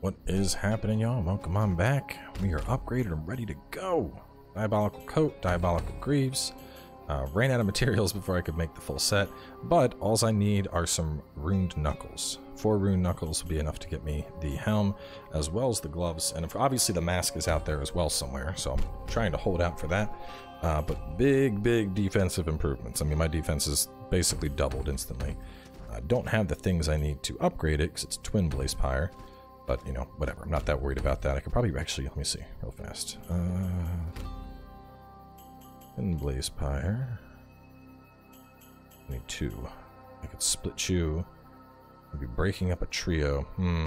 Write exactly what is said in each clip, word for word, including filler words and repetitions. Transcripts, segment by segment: What is happening, y'all? Welcome on back. We are upgraded and ready to go. Diabolical coat, diabolical greaves. Uh, ran out of materials before I could make the full set, but alls I need are some ruined knuckles. Four ruined knuckles will be enough to get me the helm as well as the gloves, and if, obviously the mask is out there as well somewhere, so I'm trying to hold out for that. Uh, but big, big defensive improvements. I mean, my defense is basically doubled instantly. I don't have the things I need to upgrade it because it's twin blaze pyre, but you know, whatever. I'm not that worried about that. I could probably actually, let me see real fast. Uh... And Blaze Pyre. I need two. I could split you. I'd be breaking up a trio. Hmm.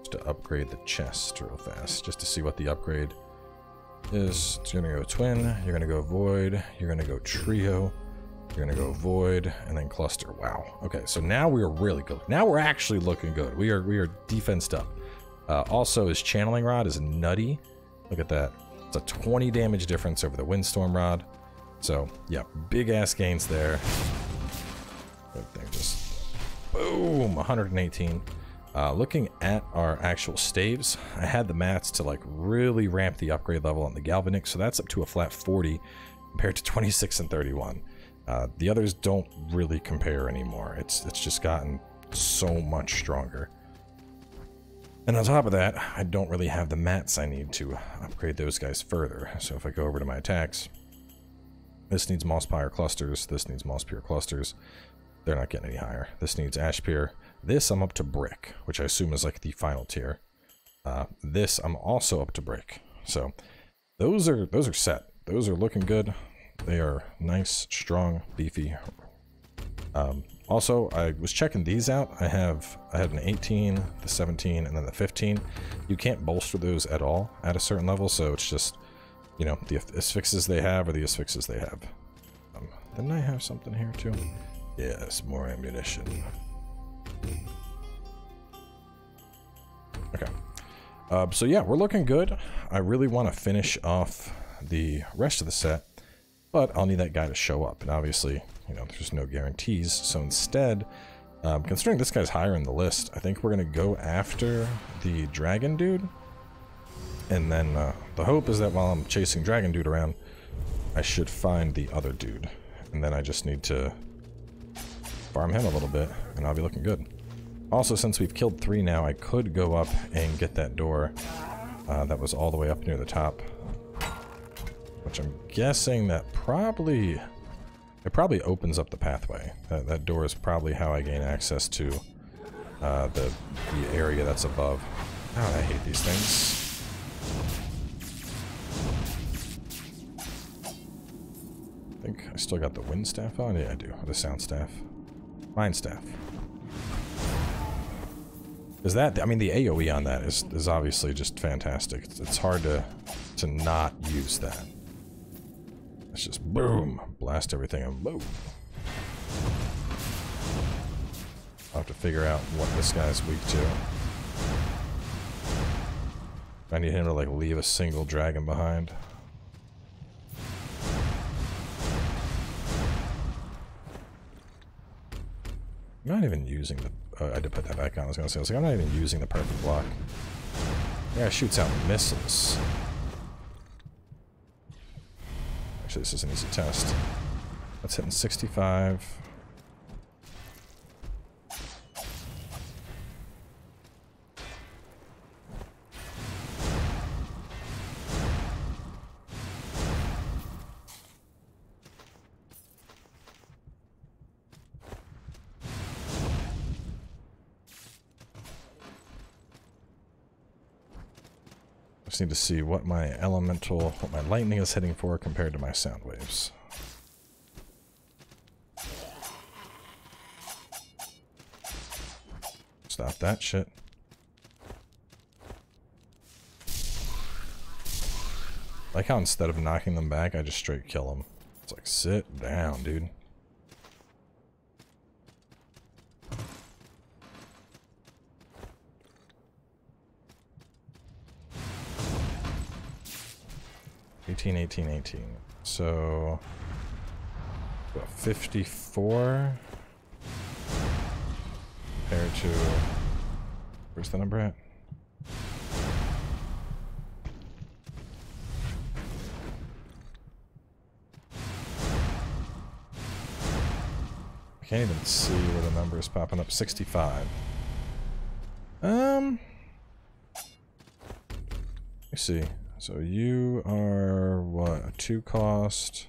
Just to upgrade the chest real fast, just to see what the upgrade is. It's gonna go twin, you're gonna go void, you're gonna go trio, you're gonna go void, and then cluster. Wow. Okay, so now we are really good. Now we're actually looking good. We are we are defensed up. Uh, also, his channeling rod is nutty. Look at that. It's a twenty damage difference over the windstorm rod. So, yeah, big-ass gains there. That thing just... Boom! one hundred eighteen. Uh, looking at our actual staves, I had the mats to, like, really ramp the upgrade level on the galvanic, so that's up to a flat forty compared to twenty-six and thirty-one. Uh, the others don't really compare anymore. It's, it's just gotten so much stronger. And on top of that, I don't really have the mats I need to upgrade those guys further. So if I go over to my attacks, this needs Moss Pyre clusters, this needs Moss Pyre clusters. They're not getting any higher. This needs Ash Pyre. This I'm up to brick, which I assume is like the final tier. Uh, this I'm also up to brick. So those are those are set. Those are looking good. They are nice, strong, beefy. Um, also, I was checking these out. I have I have an eighteen, the seventeen, and then the fifteen. You can't bolster those at all at a certain level, so it's just, you know, the asphyxes they have or the asphyxes they have. Um, didn't I have something here too? Yes, more ammunition. Okay. Uh, so yeah, we're looking good. I really want to finish off the rest of the set, but I'll need that guy to show up, and obviously, you know, there's just no guarantees. So instead, um, considering this guy's higher in the list, I think we're going to go after the dragon dude. And then uh, the hope is that while I'm chasing dragon dude around, I should find the other dude. And then I just need to farm him a little bit, and I'll be looking good. Also, since we've killed three now, I could go up and get that door uh, that was all the way up near the top. Which I'm guessing that probably... It probably opens up the pathway. That, that door is probably how I gain access to uh, the, the area that's above. God, I hate these things. I think I still got the wind staff on. Yeah, I do. The sound staff. Mind staff. Is that... I mean, the AoE on that is, is obviously just fantastic. It's, it's hard to, to not use that. It's just boom, blast everything and boom. I'll have to figure out what this guy's weak to. I need him to like leave a single dragon behind. I'm not even using the... Oh, I did put that back on. I was gonna say, I was like, I'm not even using the perfect block. Yeah, it shoots out missiles. Actually, this is an easy test. That's hitting sixty-five. Need to see what my elemental, what my lightning is heading for compared to my sound waves. Stop that shit. Like how instead of knocking them back, I just straight kill them. It's like, sit down, dude. eighteen, eighteen, eighteen. So, what, fifty-four? to... Where's the number at? I can't even see where the number is popping up. sixty-five. Um... Let me see. So you are, what, a two cost,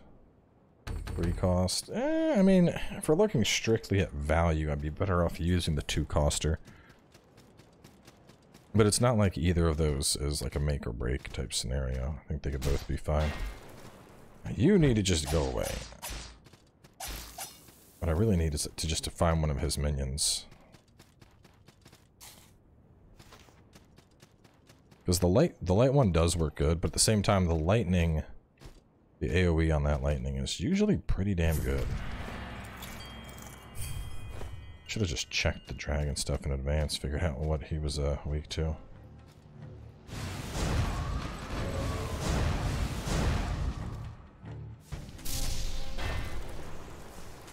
three cost? Eh, I mean, if we're looking strictly at value, I'd be better off using the two coster. But it's not like either of those is like a make or break type scenario. I think they could both be fine. You need to just go away. What I really need is to just to find one of his minions. Because the light, the light one does work good, but at the same time, the lightning, the AoE on that lightning is usually pretty damn good. Should have just checked the dragon stuff in advance, figured out what he was uh, weak to.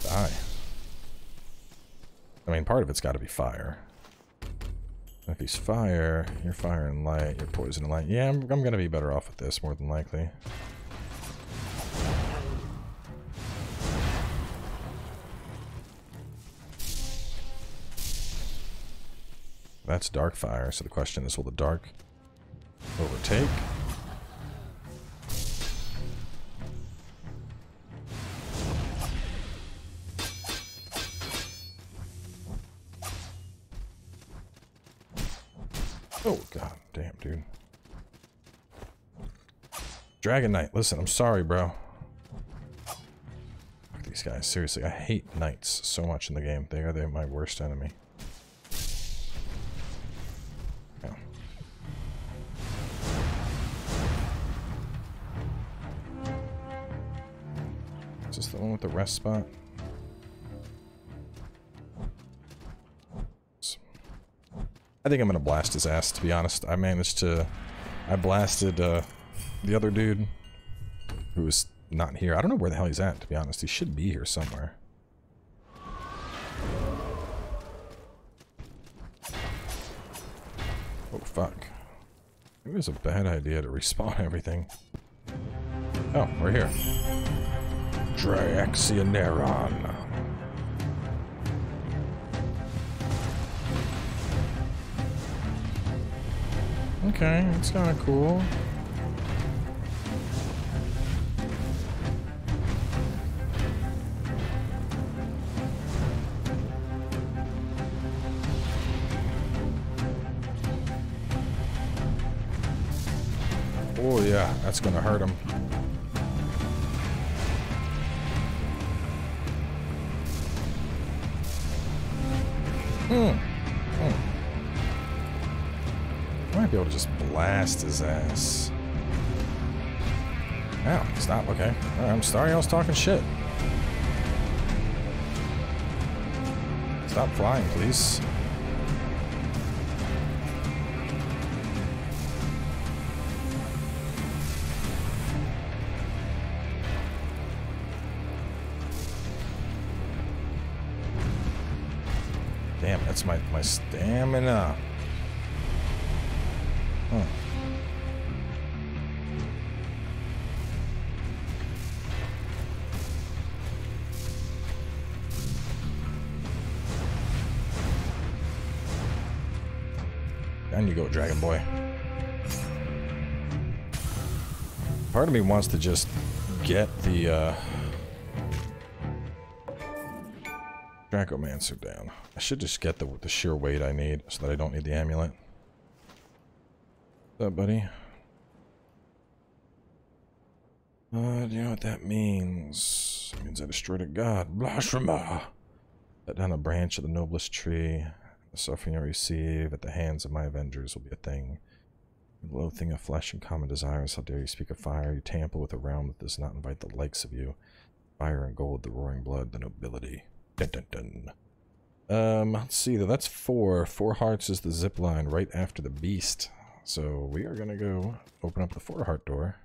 Die. I mean, part of it's got to be fire. If he's fire, you're fire and light, you're poison and light. Yeah, I'm, I'm gonna be better off with this, more than likely. That's dark fire, so the question is, will the dark overtake? Oh, god damn, dude. Dragon Knight, listen, I'm sorry, bro. Fuck these guys, seriously, I hate knights so much in the game. They are they're my worst enemy. Oh. Is this the one with the rest spot? I think I'm gonna blast his ass, to be honest. I managed to... I blasted uh, the other dude who was not here. I don't know where the hell he's at, to be honest. He should be here somewhere. Oh, fuck. It was a bad idea to respawn everything. Oh, we're here. Draxioneron. Okay, that's kind of cool. Oh yeah, that's gonna hurt him. Hmm. Be able to just blast his ass. Ow, stop, okay. Right, I'm sorry I was talking shit. Stop flying, please. Damn, that's my, my stamina. Huh. Down you go, Dragon Boy. Part of me wants to just get the uh, Dracomancer down. I should just get the, the sheer weight I need so that I don't need the amulet. What's up, buddy? Uh, do you know what that means? It means I destroyed a god. Blasphemer! Cut down a branch of the noblest tree. The suffering I receive at the hands of my avengers will be a thing. The loathing of flesh and common desires. How dare you speak of fire? You tamper with a realm that does not invite the likes of you. Fire and gold, the roaring blood, the nobility. Dun dun dun. Um, let's see though. That's four. Four hearts is the zip line right after the beast. So we are gonna go open up the four heart door.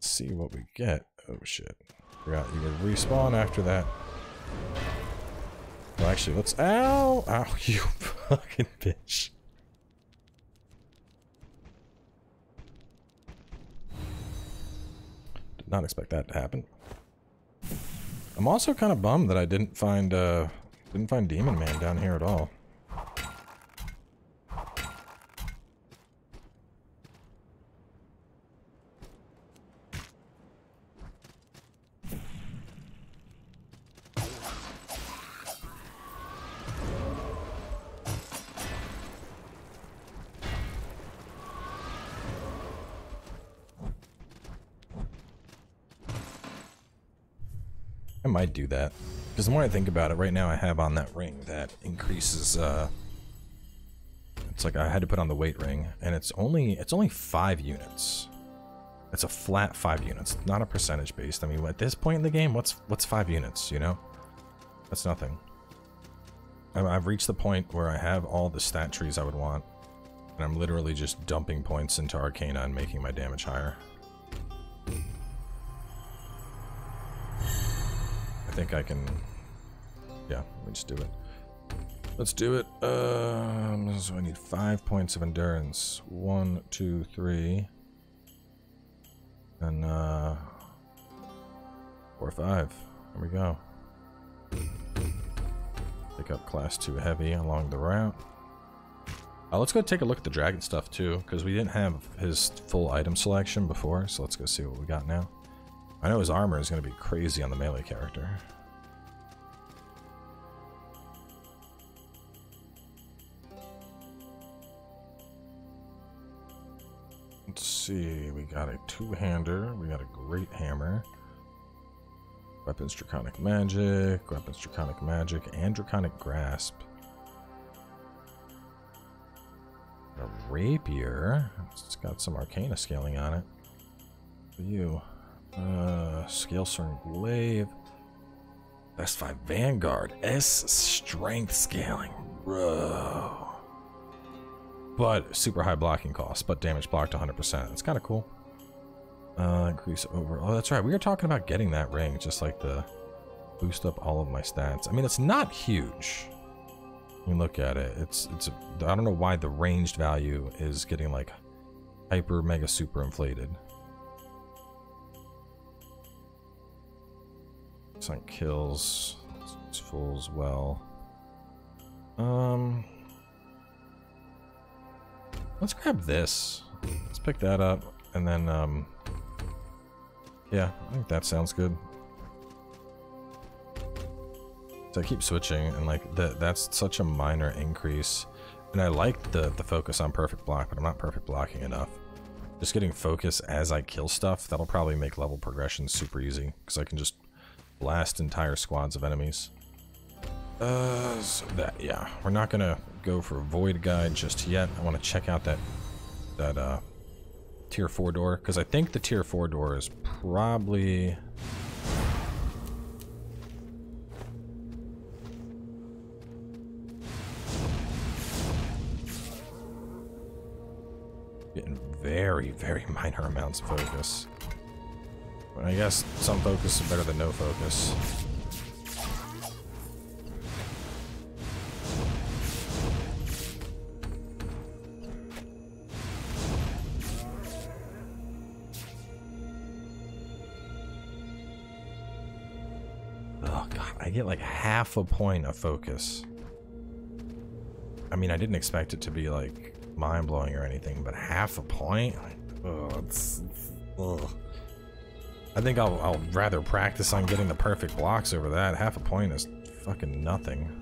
See what we get. Oh shit. Forgot you would respawn after that. Well, actually, let's... Ow! Ow, you fucking bitch. Did not expect that to happen. I'm also kind of bummed that I didn't find, uh... didn't find Demon Man down here at all. I might do that, because the more I think about it, right now I have on that ring that increases, uh, it's like I had to put on the weight ring, and it's only, it's only five units. It's a flat five units, not a percentage based. I mean, at this point in the game, what's, what's five units, you know? That's nothing. I've reached the point where I have all the stat trees I would want, and I'm literally just dumping points into Arcana and making my damage higher. I think I can, yeah, let me just do it. Let's do it. Um, so I need five points of endurance. One, two, three, and uh, four, five. There we go. Pick up class two heavy along the route. Uh, let's go take a look at the dragon stuff too, because we didn't have his full item selection before. So let's go see what we got now. I know his armor is going to be crazy on the melee character. Let's see, we got a two-hander, we got a great hammer. Weapons Draconic Magic, Weapons Draconic Magic, and Draconic Grasp. A rapier, it's got some Arcana scaling on it. For you. Uh, Scale Certain Glaive. Best five Vanguard. S Strength Scaling. Bro. But super high blocking cost, but damage blocked one hundred percent. It's kind of cool. Uh, increase over. Oh, that's right. We were talking about getting that ring, just like the boost up all of my stats. I mean, it's not huge. You look at it. It's, it's, a, I don't know why the ranged value is getting like hyper mega super inflated. On kills, it's full as well. Um, let's grab this. Let's pick that up, and then um, yeah, I think that sounds good. So I keep switching, and like that, that's such a minor increase. And I like the the focus on perfect block, but I'm not perfect blocking enough. Just getting focus as I kill stuff, that'll probably make level progression super easy, because I can just blast entire squads of enemies. Uh, so that, yeah. We're not gonna go for a void guide just yet. I want to check out that, that, uh, tier four door, because I think the tier four door is probably... getting very, very minor amounts of focus. I guess some focus is better than no focus. Oh god, I get like half a point of focus. I mean, I didn't expect it to be like mind-blowing or anything, but half a point? Like, oh, it's... it's ugh. I think I'll, I'll rather practice on getting the perfect blocks over that. Half a point is fucking nothing.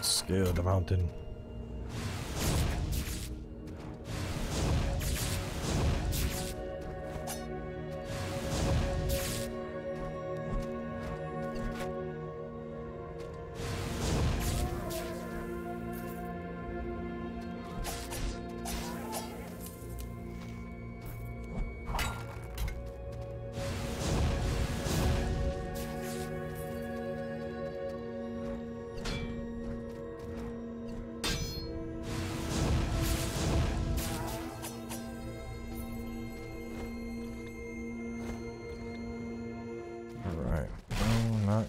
Scale the mountain.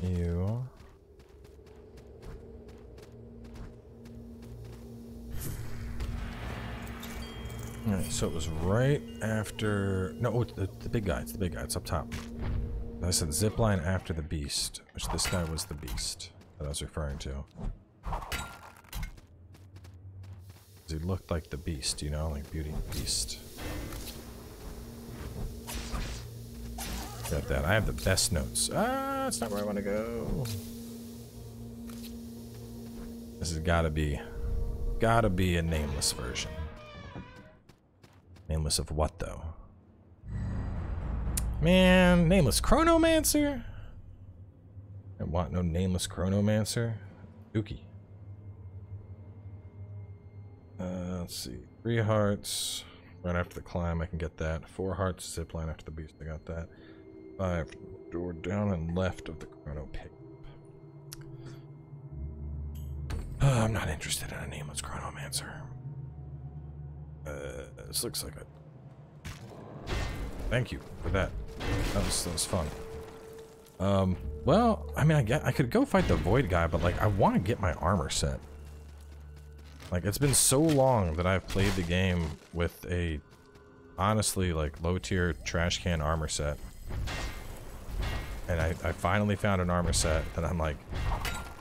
want you Alright, so it was right after... No, oh, the, the big guy. It's the big guy. It's up top. I said zipline after the beast, which this guy was the beast that I was referring to. He looked like the beast, you know? Like Beauty and the Beast. Got that. I have the best notes. Ah, that's not where I want to go. This has got to be... Gotta be a nameless version. Nameless of what, though? Man, Nameless Chronomancer? I want no Nameless Chronomancer. Dookie. Uh, let's see. Three hearts. Right after the climb, I can get that. Four hearts, zipline after the beast. I got that. Five, door down and left of the chrono pick. Uh, I'm not interested in a Nameless Chronomancer. Uh, this looks like a... Thank you for that. That was, that was fun. Um, well, I mean, I get, I could go fight the Void guy, but, like, I want to get my armor set. Like, it's been so long that I've played the game with a, honestly, like, low-tier trash can armor set. And I, I finally found an armor set that I'm like,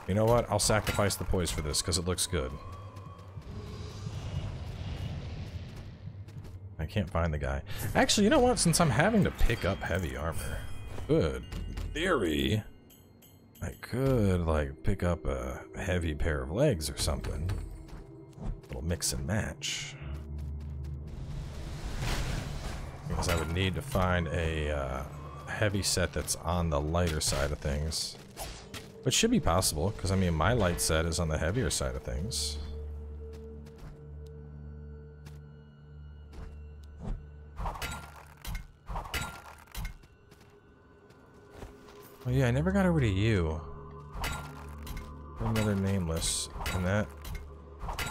you know what? I'll sacrifice the poise for this, because it looks good. I can't find the guy. Actually, you know what? Since I'm having to pick up heavy armor, good theory, I could, like, pick up a heavy pair of legs or something. A little mix and match. Because I would need to find a uh, heavy set that's on the lighter side of things. Which should be possible, because, I mean, my light set is on the heavier side of things. Oh yeah, I never got over to you. Another nameless. And that...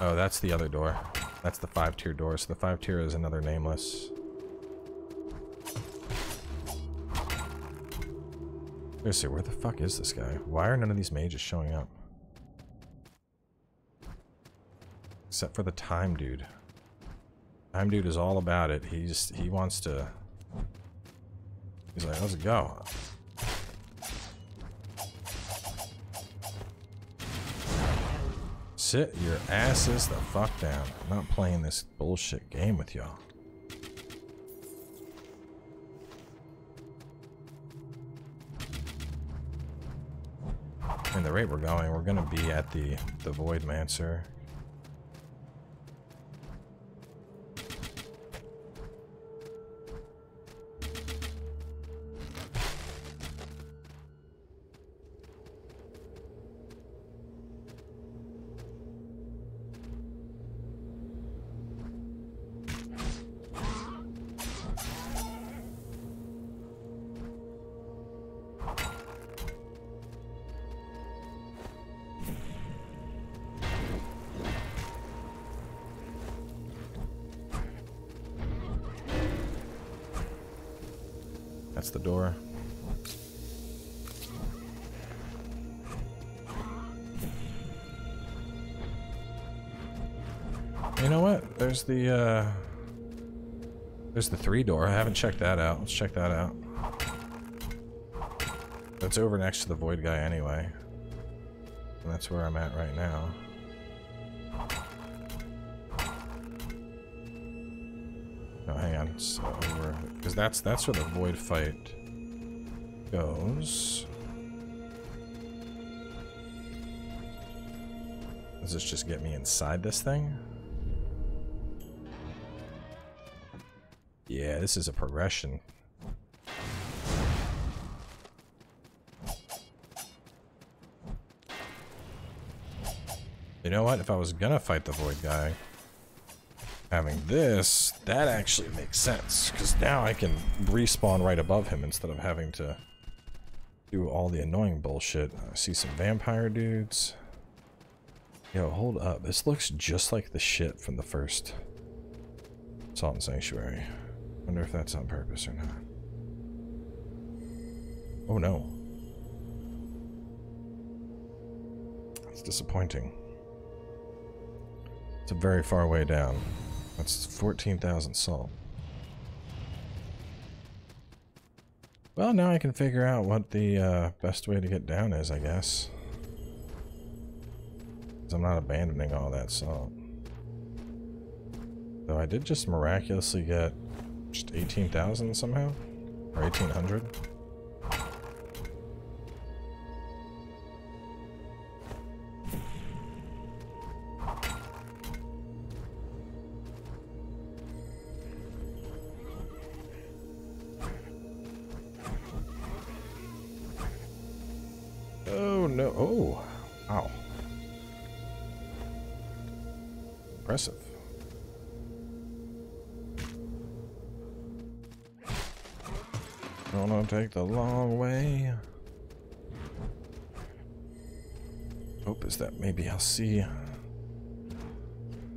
Oh, that's the other door. That's the five-tier door, so the five-tier is another nameless. Let's see, where the fuck is this guy? Why are none of these mages showing up? Except for the time dude. Time dude is all about it. He's... he wants to... He's like, let's go. Sit your asses the fuck down. I'm not playing this bullshit game with y'all. And the rate we're going, we're gonna be at the, the Void Mancer. That's the door. You know what? There's the uh there's the three door. I haven't checked that out. Let's check that out. That's over next to the Void guy anyway. And that's where I'm at right now. No, hang on, so over, because that's, that's where the Void fight goes. Does this just get me inside this thing? Yeah, this is a progression. You know what, if I was gonna fight the Void guy, having this, that actually makes sense, because now I can respawn right above him instead of having to do all the annoying bullshit. I see some vampire dudes. Yo, hold up. This looks just like the shit from the first Salt and Sanctuary. Wonder if that's on purpose or not. Oh no. disappointing. It's a very far way down. That's fourteen thousand salt. Well, now I can figure out what the uh, best way to get down is, I guess. Because I'm not abandoning all that salt. Though I did just miraculously get just eighteen thousand somehow, or eighteen hundred. Take the long way. Hope is that maybe I'll see.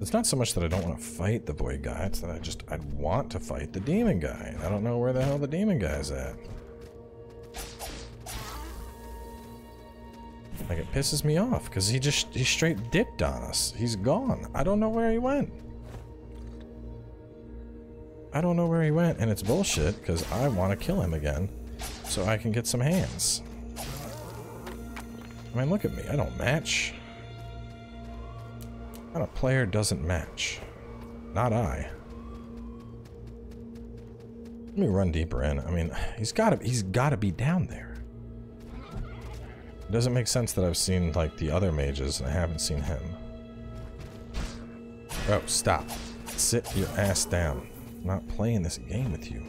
It's not so much that I don't want to fight the void guy, it's that I just I'd want to fight the demon guy. I don't know where the hell the demon guy's at. Like, it pisses me off because he just he straight dipped on us. He's gone. I don't know where he went. I don't know where he went, and it's bullshit because I want to kill him again. So I can get some hands. I mean, look at me. I don't match. Not a player doesn't match. Not I. Let me run deeper in. I mean, he's gotta, he's gotta be down there. It doesn't make sense that I've seen, like, the other mages and I haven't seen him. Oh, stop. Sit your ass down. I'm not playing this game with you.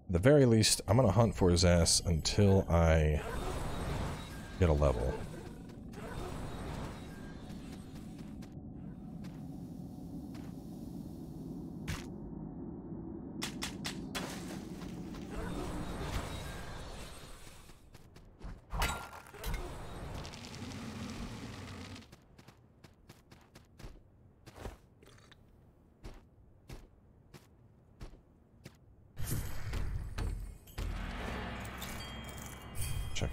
At the very least, I'm gonna hunt for his ass until I get a level.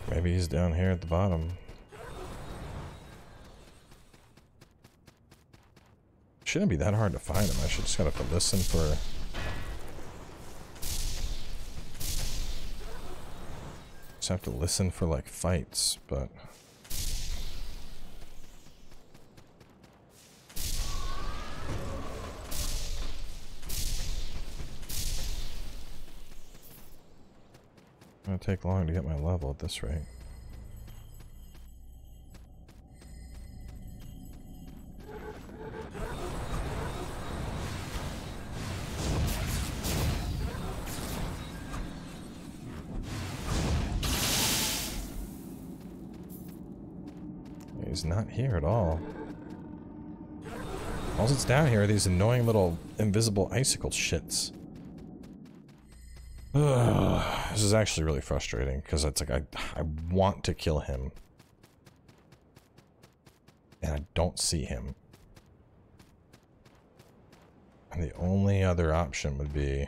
Maybe he's down here at the bottom. Shouldn't be that hard to find him. I should just gotta have to listen for... Just have to listen for, like, fights, but... It's gonna take long to get my level at this rate. He's not here at all. All that's down here are these annoying little invisible icicle shits. Ugh. This is actually really frustrating because it's like I, I want to kill him and I don't see him. And the only other option would be...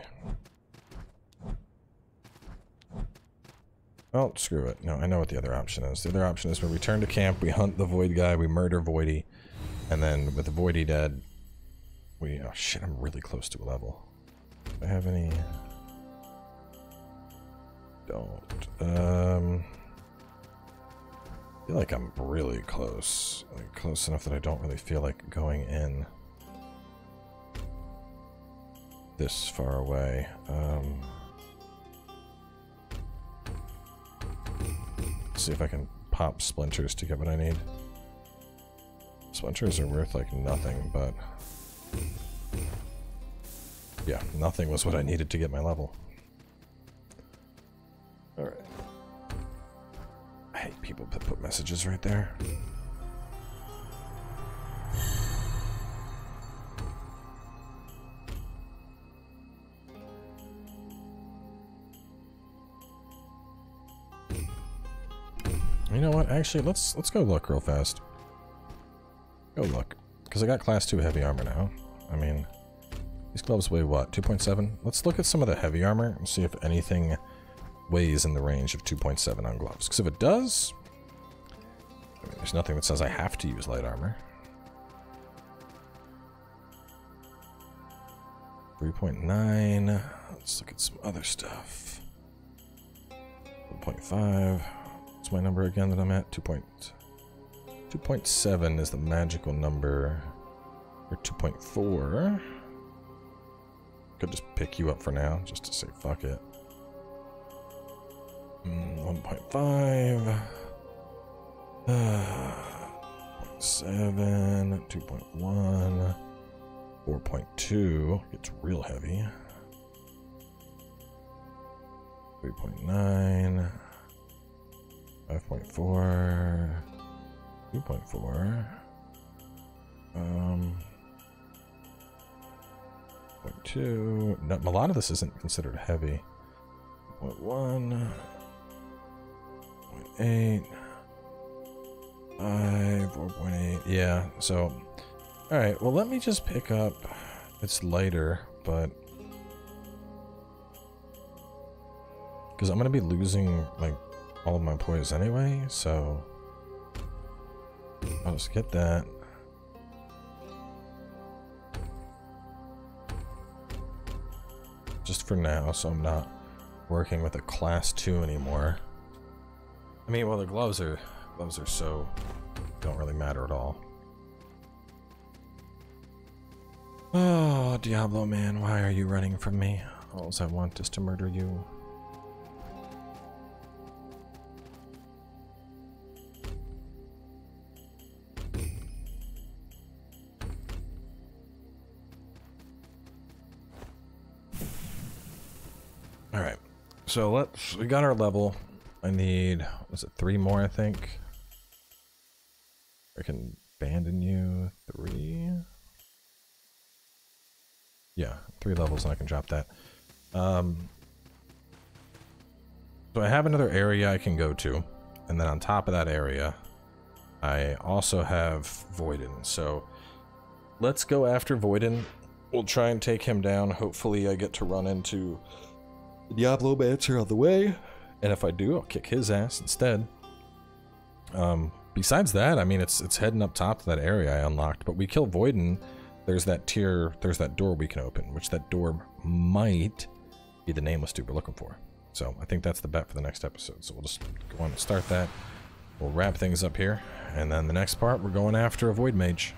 Well, screw it. No, I know what the other option is. The other option is we return to camp, we hunt the void guy, we murder Voidy, and then with the Voidy dead, we... Oh shit, I'm really close to a level. Do I have any... Don't. Um, I feel like I'm really close. Like, close enough that I don't really feel like going in this far away. Um, let's see if I can pop splinters to get what I need. Splinters are worth like nothing, but... Yeah, nothing was what I needed to get my level. Alright. I hate people that put messages right there. You know what? Actually, let's let's go look real fast. Go look. Because I got class two heavy armor now. I mean, these gloves weigh what? two point seven? Let's look at some of the heavy armor and see if anything weighs in the range of two point seven on gloves. Because if it does, I mean, there's nothing that says I have to use light armor. three point nine. Let's look at some other stuff. one point five. What's my number again that I'm at? two point seven is the magical number. Or two point four. Could just pick you up for now, just to say fuck it. Mm, one point five. Uh, zero point seven. two point one. four point two. Gets real heavy. three point nine. five point four. two point four. Um... two. No, a lot of this isn't considered heavy. one. eight. five. four point eight. Yeah, so... Alright, well let me just pick up... It's lighter, but... Because I'm going to be losing like all of my poise anyway, so... I'll just get that. Just for now, so I'm not working with a class two anymore. I mean, well, the gloves are gloves are so don't really matter at all. Oh, Diablo man, why are you running from me? All I want is to murder you. So let's, we got our level. I need, was it three more, I think? I can abandon you, three? Yeah, three levels and I can drop that. Um, so I have another area I can go to, and then on top of that area, I also have Voiden. So let's go after Voiden. We'll try and take him down. Hopefully I get to run into Diablo Banshee on the way, and if I do, I'll kick his ass instead. Um, besides that, I mean, it's it's heading up top to that area I unlocked, but we kill Voiden, there's that tier, there's that door we can open, which that door might be the nameless dude we're looking for. So I think that's the bet for the next episode, so we'll just go on and start that. We'll wrap things up here, and then the next part, we're going after a Void Mage.